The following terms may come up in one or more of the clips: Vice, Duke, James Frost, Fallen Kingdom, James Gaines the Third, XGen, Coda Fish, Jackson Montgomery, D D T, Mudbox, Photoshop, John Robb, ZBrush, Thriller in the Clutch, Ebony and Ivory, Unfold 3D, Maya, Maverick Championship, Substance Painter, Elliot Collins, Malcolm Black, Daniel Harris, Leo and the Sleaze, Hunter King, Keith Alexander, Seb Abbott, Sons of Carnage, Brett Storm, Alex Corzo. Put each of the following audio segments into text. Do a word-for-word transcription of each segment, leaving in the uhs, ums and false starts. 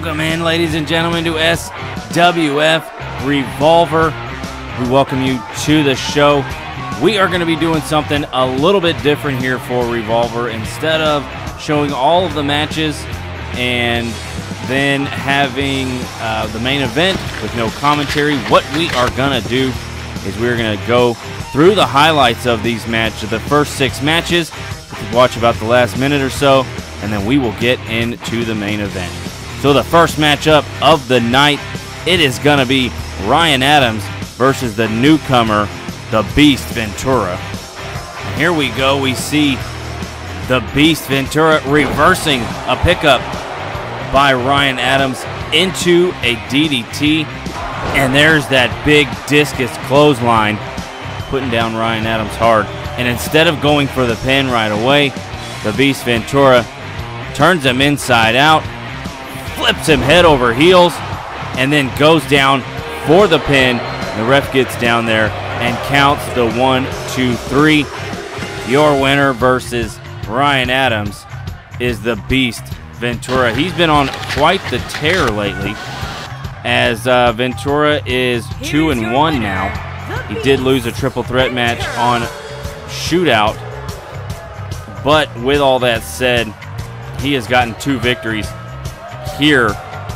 Welcome in, ladies and gentlemen, to S W F Revolver. We welcome you to the show. We are going to be doing something a little bit different here for Revolver. Instead of showing all of the matches and then having uh, the main event with no commentary, what we are going to do is we're going to go through the highlights of these matches, the first six matches. You can watch about the last minute or so, and then we will get into the main event. So the first matchup of the night, it is going to be Ryan Adams versus the newcomer, the Beast Ventura. And here we go. We see the Beast Ventura reversing a pickup by Ryan Adams into a D D T. And there's that big discus clothesline, putting down Ryan Adams hard. And instead of going for the pin right away, the Beast Ventura turns him inside out, flips him head over heels, and then goes down for the pin. The ref gets down there and counts the one, two, three. Your winner versus Ryan Adams is the Beast Ventura. He's been on quite the tear lately, as uh, Ventura is two and one now. He did lose a triple threat match on Shootout, but with all that said, he has gotten two victories here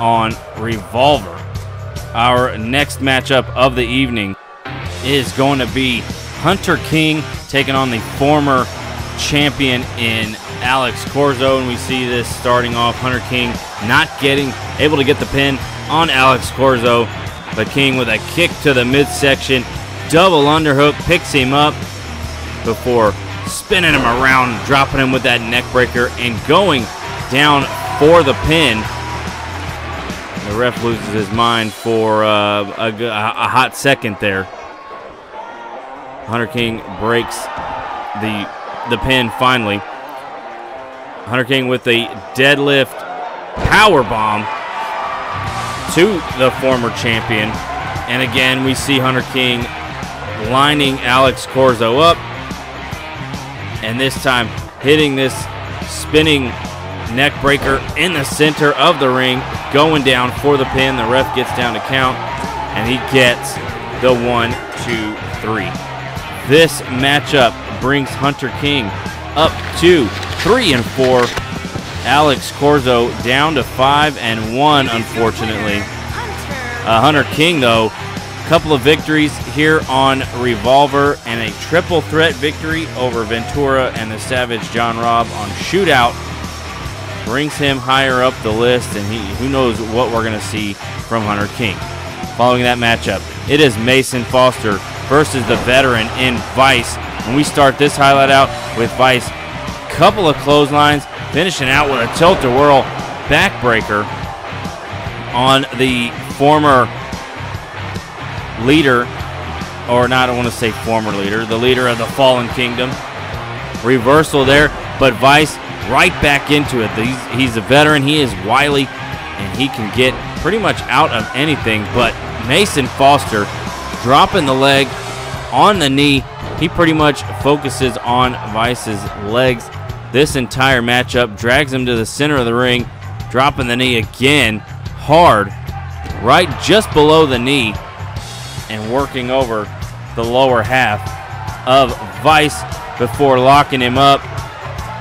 on Revolver. Our next matchup of the evening is going to be Hunter King taking on the former champion in Alex Corzo, and we see this starting off. Hunter King not getting able to get the pin on Alex Corzo, but King with a kick to the midsection, double underhook, picks him up before spinning him around, dropping him with that neckbreaker, and going down for the pin. The ref loses his mind for uh, a, a hot second there. Hunter King breaks the the pin finally. Hunter King with a deadlift power bomb to the former champion, and again we see Hunter King lining Alex Corzo up, and this time hitting this spinning neck breaker in the center of the ring, going down for the pin. The ref gets down to count, and he gets the one, two, three. This matchup brings Hunter King up to three and four. Alex Corzo down to five and one, unfortunately. Uh, Hunter King, though, a couple of victories here on Revolver, and a triple threat victory over Ventura and the Savage John Robb on Shootout. Brings him higher up the list, and he, who knows what we're going to see from Hunter King. Following that matchup, it is Mason Foster versus the veteran in Vice. And we start this highlight out with Vice. Couple of clotheslines, finishing out with a tilt-a-whirl backbreaker on the former leader, or not, I want to say former leader, the leader of the Fallen Kingdom. Reversal there, but Vice right back into it. He's, he's a veteran. He is wily, and he can get pretty much out of anything. But Mason Foster dropping the leg on the knee. He pretty much focuses on Vice's legs this entire matchup, drags him to the center of the ring, dropping the knee again hard, right just below the knee, and working over the lower half of Vice before locking him up,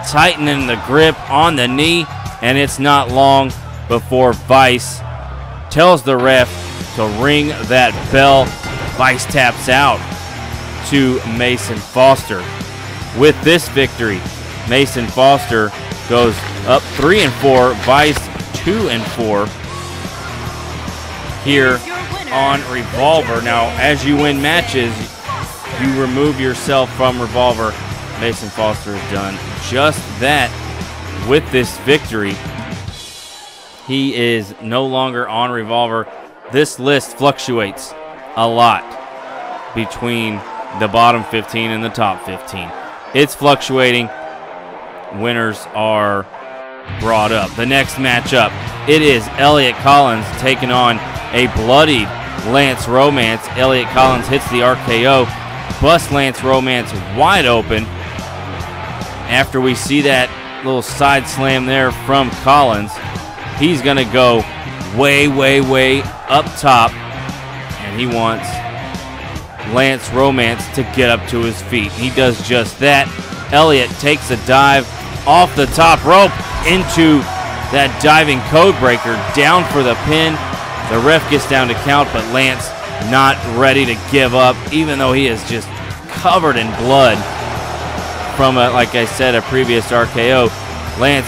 tightening the grip on the knee, and it's not long before Vice tells the ref to ring that bell. Vice taps out to Mason Foster. With this victory, Mason Foster goes up three and four, Vice two and four here on Revolver. Now, as you win matches, you remove yourself from Revolver. Mason Foster has done just that with this victory. He is no longer on Revolver. This list fluctuates a lot between the bottom fifteen and the top fifteen. It's fluctuating. Winners are brought up. The next matchup, it is Elliot Collins taking on a bloodied Lance Romance. Elliot Collins hits the R K O, busts Lance Romance wide open. After we see that little side slam there from Collins, he's going to go way, way, way up top. And he wants Lance Romance to get up to his feet. He does just that. Elliot takes a dive off the top rope into that diving code breaker, down for the pin. The ref gets down to count, but Lance not ready to give up, even though he is just covered in blood from, a, like I said, a previous R K O. Lance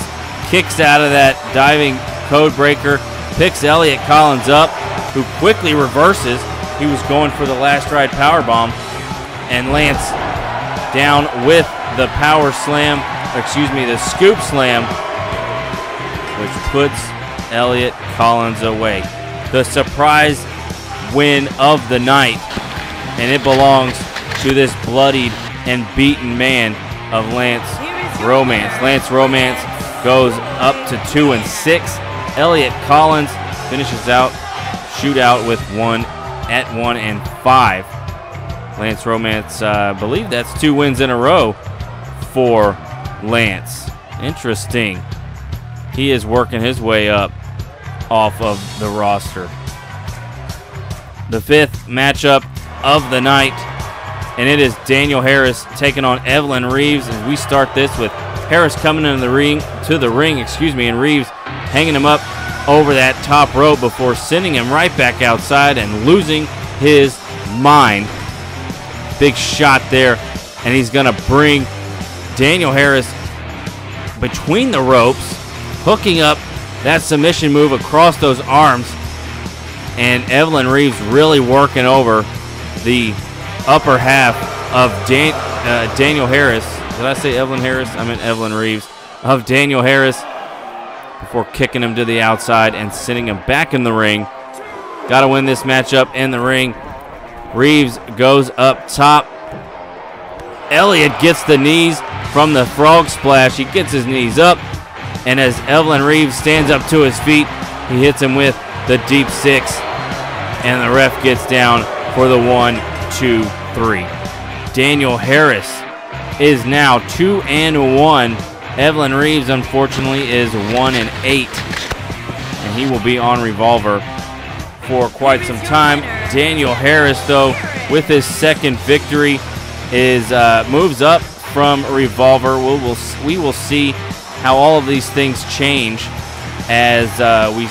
kicks out of that diving code breaker, picks Elliot Collins up, who quickly reverses. He was going for the last ride powerbomb, and Lance down with the power slam, excuse me, the scoop slam, which puts Elliot Collins away. The surprise win of the night, and it belongs to this bloodied and beaten man of Lance Romance. Lance Romance goes up to two and six. Elliot Collins finishes out Shootout with one at one and five. Lance Romance, uh, I believe that's two wins in a row for Lance. Interesting. He is working his way up off of the roster. The fifth matchup of the night, and it is Daniel Harris taking on Evelyn Reeves. As we start this with Harris coming into the ring, to the ring, excuse me, and Reeves hanging him up over that top rope before sending him right back outside and losing his mind. Big shot there, and he's gonna bring Daniel Harris between the ropes, hooking up that submission move across those arms, and Evelyn Reeves really working over the upper half of Dan uh, Daniel Harris. Did I say Evelyn Harris? I meant Evelyn Reeves. Of Daniel Harris before kicking him to the outside and sending him back in the ring. Got to win this matchup in the ring. Reeves goes up top. Elliot gets the knees from the frog splash. He gets his knees up. And as Evelyn Reeves stands up to his feet, he hits him with the deep six. And the ref gets down for the one, two, three. Daniel Harris is now two and one. Evelyn Reeves, unfortunately, is one and eight. And he will be on Revolver for quite some time. Daniel Harris, though, with his second victory, is uh, moves up from Revolver. We'll, we'll, we will see how all of these things change as uh, we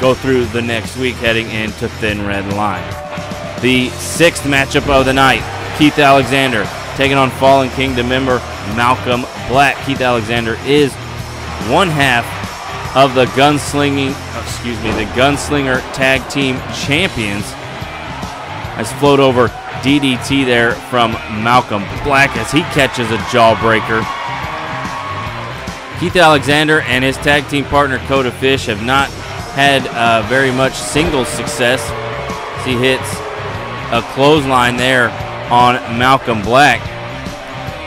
go through the next week heading into Thin Red Line. The sixth matchup of the night, Keith Alexander taking on Fallen Kingdom member Malcolm Black. Keith Alexander is one half of the gunslinging, excuse me, the Gunslinger Tag Team Champions. Nice float over D D T there from Malcolm Black as he catches a jawbreaker. Keith Alexander and his tag team partner Coda Fish have not had uh, very much singles success. As he hits a clothesline there on Malcolm Black.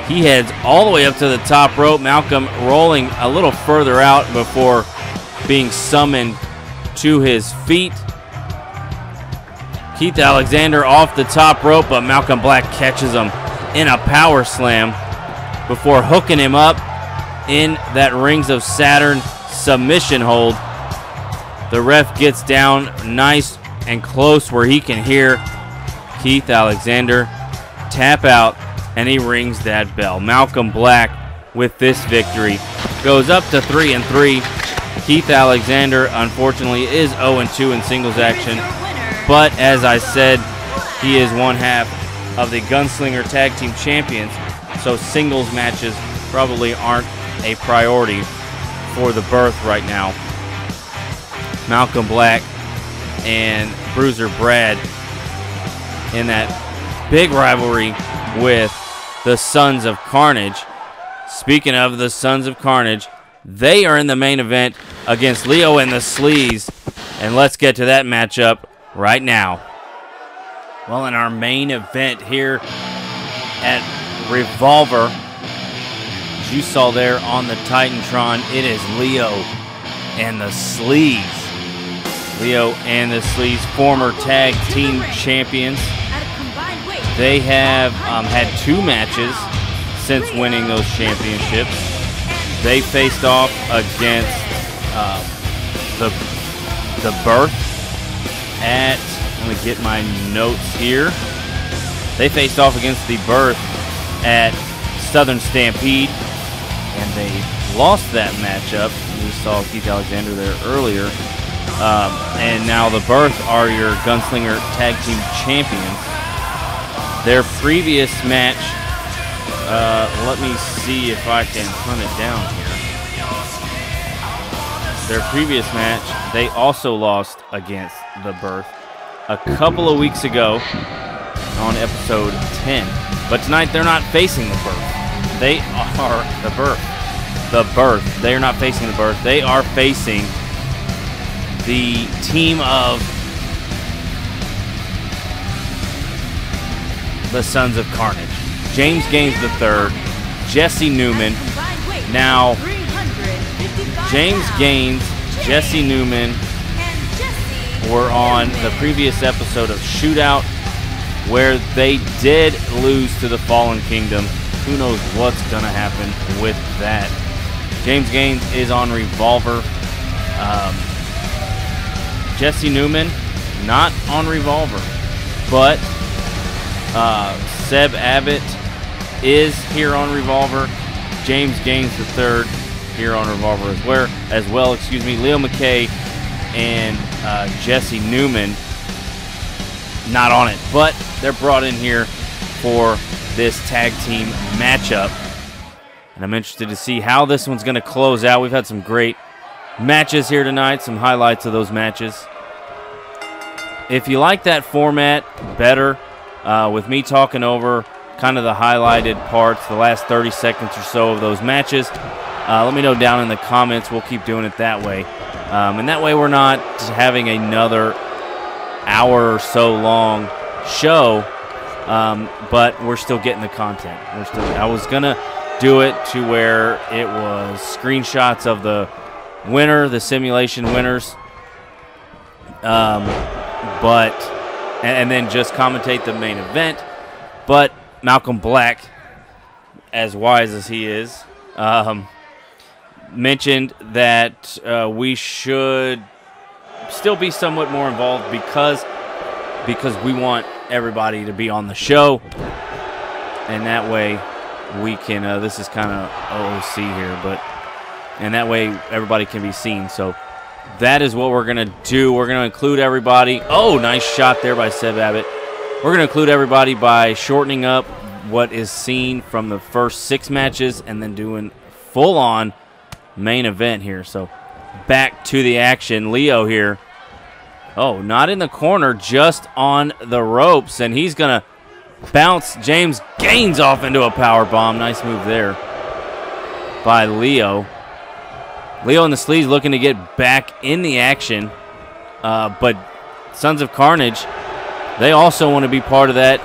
He heads all the way up to the top rope. Malcolm rolling a little further out before being summoned to his feet. Keith Alexander off the top rope, but Malcolm Black catches him in a power slam before hooking him up in that Rings of Saturn submission hold. The ref gets down nice and close where he can hear Keith Alexander tap out, and he rings that bell. Malcolm Black with this victory goes up to three and three. Keith Alexander, unfortunately, is oh and two in singles action, but as I said, he is one half of the Gunslinger Tag Team Champions, so singles matches probably aren't a priority for the berth right now. Malcolm Black and Bruiser Brad in that big rivalry with the Sons of Carnage. Speaking of the Sons of Carnage, they are in the main event against Leo and the Sleaze, and let's get to that matchup right now. Well, in our main event here at Revolver, you saw there on the Titantron, it is Leo and the Sleaze. Leo and the Sleaze, former tag team champions. They have um, had two matches since winning those championships. They faced off against uh, the the berth at, let me get my notes here. They faced off against the berth at Southern Stampede, and they lost that matchup. We saw Keith Alexander there earlier. Um, and now the berth are your Gunslinger Tag Team Champions. Their previous match, uh, let me see if I can hunt it down here. Their previous match, they also lost against the berth a couple of weeks ago on episode ten. But tonight they're not facing the berth. They are the berth. The berth. They are not facing the berth. They are facing the team of the Sons of Carnage. James Gaines the Third, Jesse Newman. Now, James Gaines, Jesse Newman were on the previous episode of Shootout, where they did lose to the Fallen Kingdom. Who knows what's going to happen with that. James Gaines is on Revolver. Um, Jesse Newman, not on Revolver, but Uh, Seb Abbott is here on Revolver. James Gaines the Third here on Revolver as well. As well, excuse me. Leo McKay and uh, Jesse Newman not on it, but they're brought in here for this tag team matchup. And I'm interested to see how this one's going to close out. We've had some great matches here tonight. Some highlights of those matches. If you like that format better, Uh, with me talking over kind of the highlighted parts, the last thirty seconds or so of those matches, uh, let me know down in the comments. We'll keep doing it that way. Um, and that way we're not having another hour or so long show, um, but we're still getting the content. We're still, I was going to do it to where it was screenshots of the winner, the simulation winners, um, but... and then just commentate the main event. But Malcolm Black, as wise as he is, um, mentioned that uh, we should still be somewhat more involved because, because we want everybody to be on the show. And that way we can, uh, this is kind of O O C here, but, and that way everybody can be seen. So that is what we're going to do. We're going to include everybody. Oh, nice shot there by Seb Abbott. We're going to include everybody by shortening up what is seen from the first six matches and then doing full-on main event here. So back to the action. Leo here. Oh, not in the corner, just on the ropes. And he's going to bounce James Gaines off into a power bomb. Nice move there by Leo. Leo and the Sleaze looking to get back in the action, uh, but Sons of Carnage, they also want to be part of that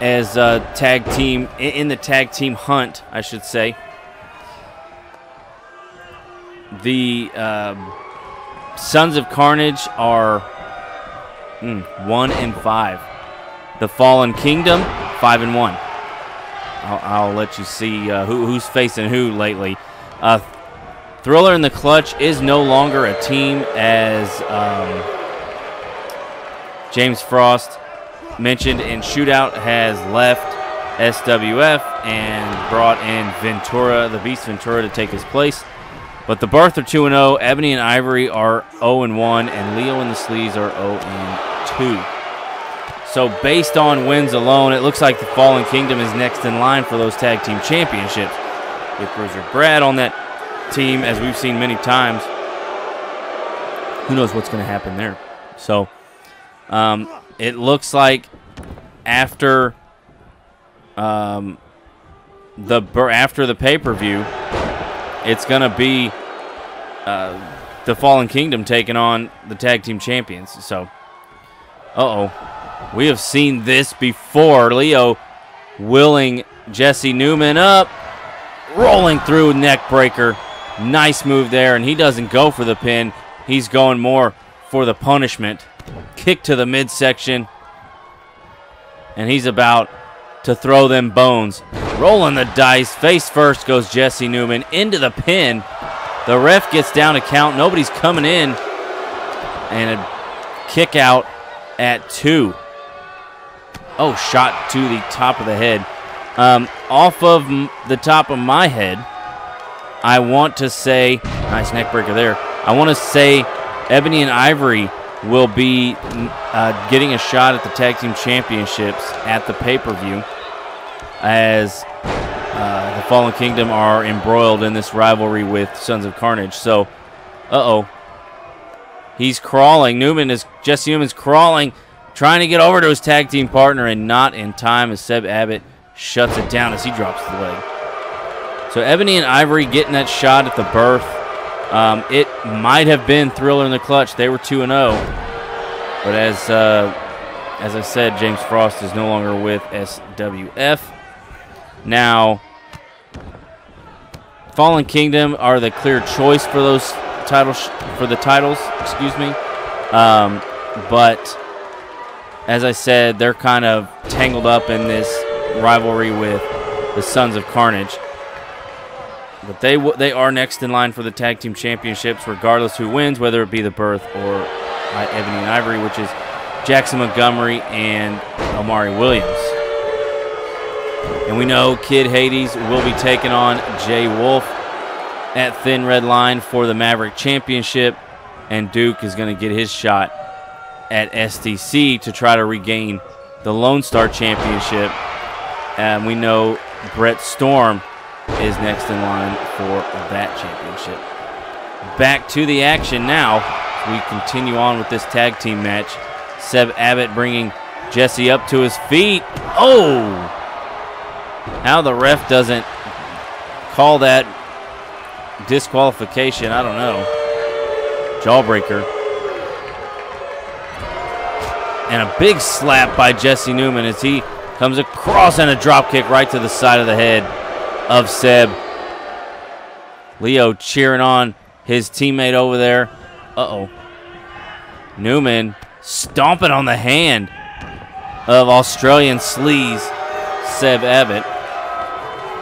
as a tag team, in the tag team hunt, I should say. The uh, Sons of Carnage are mm, one and five. The Fallen Kingdom, five and one. I'll, I'll let you see uh, who, who's facing who lately. Uh, Thriller in the Clutch is no longer a team, as um, James Frost mentioned in Shootout has left S W F and brought in Ventura, the Beast Ventura, to take his place. But the berth are two and oh, Ebony and Ivory are oh and one, and Leo and the Sleaze are oh and two. So based on wins alone, it looks like the Fallen Kingdom is next in line for those tag team championships. With Bruiser Brad on that team, as we've seen many times, who knows what's going to happen there. So um, it looks like after um, the after the pay-per-view, it's going to be uh, the Fallen Kingdom taking on the tag team champions. So uh-oh, we have seen this before. Leo willing Jesse Newman up, rolling through neck breaker. Nice move there, and he doesn't go for the pin. He's going more for the punishment. Kick to the midsection, and he's about to throw them bones. Rolling the dice, face first goes Jesse Newman into the pin. The ref gets down a count. Nobody's coming in. and a kick out at two. Oh, shot to the top of the head. Um, off of the top of my head, I want to say, nice neckbreaker there. I want to say Ebony and Ivory will be uh, getting a shot at the Tag Team Championships at the pay-per-view, as uh, the Fallen Kingdom are embroiled in this rivalry with Sons of Carnage. So, uh-oh. He's crawling. Newman is, Jesse Newman's crawling, trying to get over to his tag team partner, and not in time as Seb Abbott shuts it down as he drops the leg. So Ebony and Ivory getting that shot at the berth. Um, it might have been Thriller in the Clutch. They were two and oh. But as, uh, as I said, James Frost is no longer with S W F. Now, Fallen Kingdom are the clear choice for those titles, for the titles, excuse me. Um, but as I said, they're kind of tangled up in this rivalry with the Sons of Carnage. But they w they are next in line for the Tag Team Championships, regardless who wins, whether it be the berth or uh, Ebony and Ivory, which is Jackson Montgomery and Omari Williams. And we know Kid Hades will be taking on Jay Wolf at Thin Red Line for the Maverick Championship, and Duke is going to get his shot at S T C to try to regain the Lone Star Championship. And we know Brett Storm is next in line for that championship. Back to the action now. We continue on with this tag team match. Seb Abbott bringing Jesse up to his feet. Oh! How the ref doesn't call that disqualification, I don't know. Jawbreaker. And a big slap by Jesse Newman as he comes across, and a drop kick right to the side of the head of Seb. Leo cheering on his teammate over there. Uh-oh. Newman stomping on the hand of Australian Sleaze, Seb Abbott.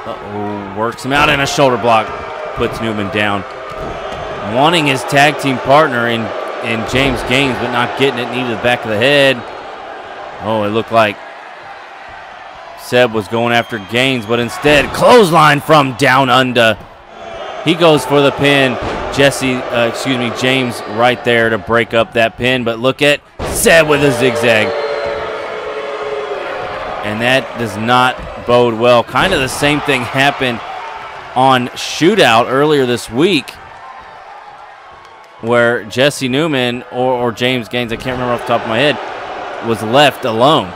Uh-oh, works him out in a shoulder block. Puts Newman down. Wanting his tag team partner in, in James Gaines, but not getting it, knee to the back of the head. Oh, it looked like Seb was going after Gaines, but instead, clothesline from down under. He goes for the pin. Jesse, uh, excuse me, James right there to break up that pin, but look at Seb with a zigzag. And that does not bode well. Kind of the same thing happened on Shootout earlier this week, where Jesse Newman or, or James Gaines, I can't remember off the top of my head, was left alone.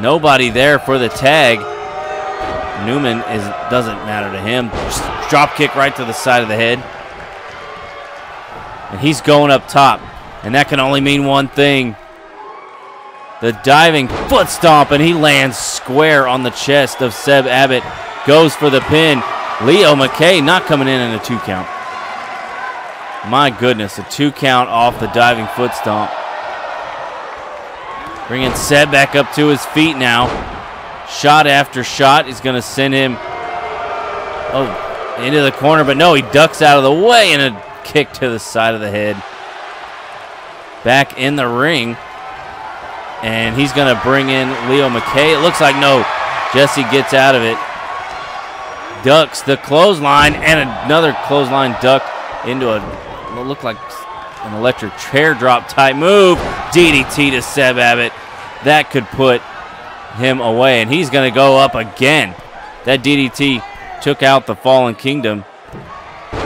Nobody there for the tag. Newman is doesn't matter to him. Just drop kick right to the side of the head. And he's going up top. And that can only mean one thing. The diving foot stomp, and he lands square on the chest of Seb Abbott. Goes for the pin. Leo McKay not coming in in a two count. My goodness, a two count off the diving foot stomp. Bringing Seb back up to his feet now. Shot after shot is going to send him oh, into the corner, but no, he ducks out of the way, and a kick to the side of the head. Back in the ring, and he's going to bring in Leo McKay. It looks like no, Jesse gets out of it. Ducks the clothesline, and another clothesline duck into a what looked like an electric chair drop type move. D D T to Seb Abbott. That could put him away, and he's going to go up again. That D D T took out the Fallen Kingdom.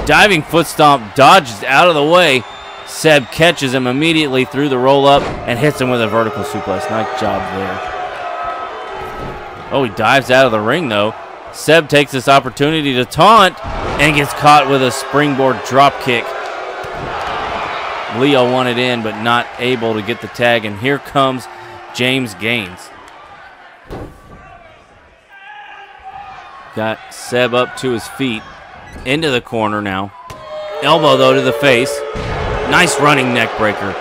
Diving foot stomp, dodges out of the way. Seb catches him immediately through the roll-up and hits him with a vertical suplex. Nice job there. Oh, he dives out of the ring, though. Seb takes this opportunity to taunt and gets caught with a springboard drop kick. Leo wanted in, but not able to get the tag, and here comes James Gaines. Got Seb up to his feet, into the corner now. Elbow, though, to the face. Nice running neck breaker.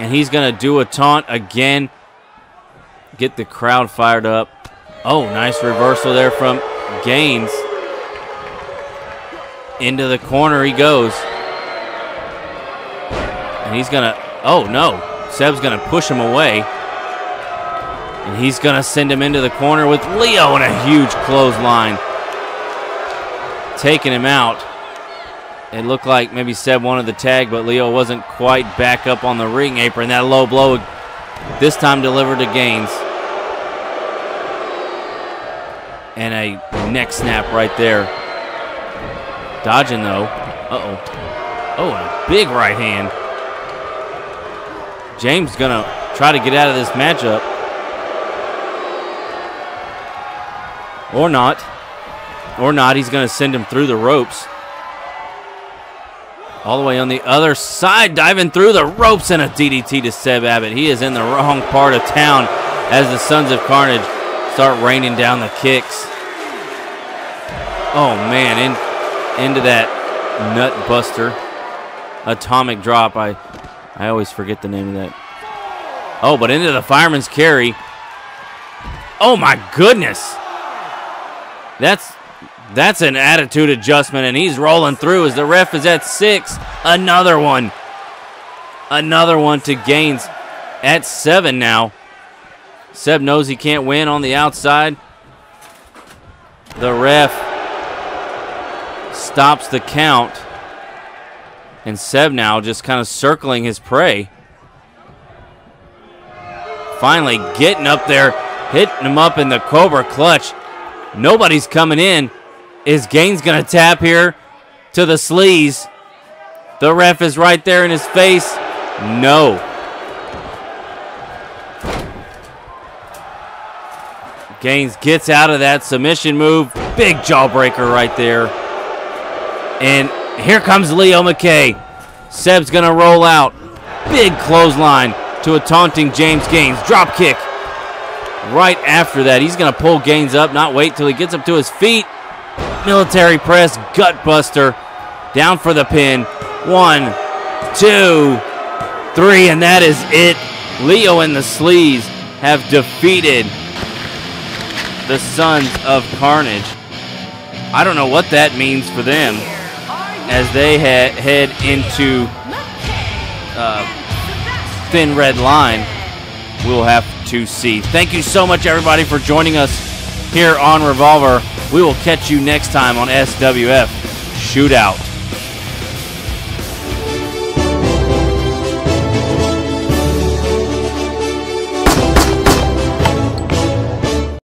And he's going to do a taunt again, get the crowd fired up. Oh, nice reversal there from Gaines. Into the corner he goes. And he's going to... Oh, no. Seb's going to push him away. And he's going to send him into the corner with Leo in a huge clothesline. Taking him out. It looked like maybe Seb wanted the tag, but Leo wasn't quite back up on the ring apron. That low blow this time delivered to Gaines. And a neck snap right there. Dodging, though. Uh-oh. Oh, and a big right hand. James gonna try to get out of this matchup. Or not. Or not. He's gonna send him through the ropes. All the way on the other side, diving through the ropes and a D D T to Seb Abbott. He is in the wrong part of town as the Sons of Carnage start raining down the kicks. Oh, man, in, into that nut buster. Atomic drop. I, I always forget the name of that. Oh, but into the fireman's carry. Oh, my goodness. That's... That's an attitude adjustment, and he's rolling through as the ref is at six. Another one. Another one to Gaines at seven now. Seb knows he can't win on the outside. The ref stops the count, and Seb now just kind of circling his prey. Finally getting up there, hitting him up in the Cobra Clutch. Nobody's coming in. Is Gaines going to tap here to the sleaze? The ref is right there in his face. No. Gaines gets out of that submission move. Big jawbreaker right there. And here comes Leo McKay. Seb's going to roll out. Big clothesline to a taunting James Gaines. Drop kick. Right after that, he's going to pull Gaines up, not wait till he gets up to his feet. Military press, gut buster, down for the pin. One, two, three, and that is it. Leo and the Sleaze have defeated the Sons of Carnage. I don't know what that means for them as they head into uh, Thin Red Line. We'll have to see. Thank you so much, everybody, for joining us here on Revolver. We will catch you next time on S W F Shootout.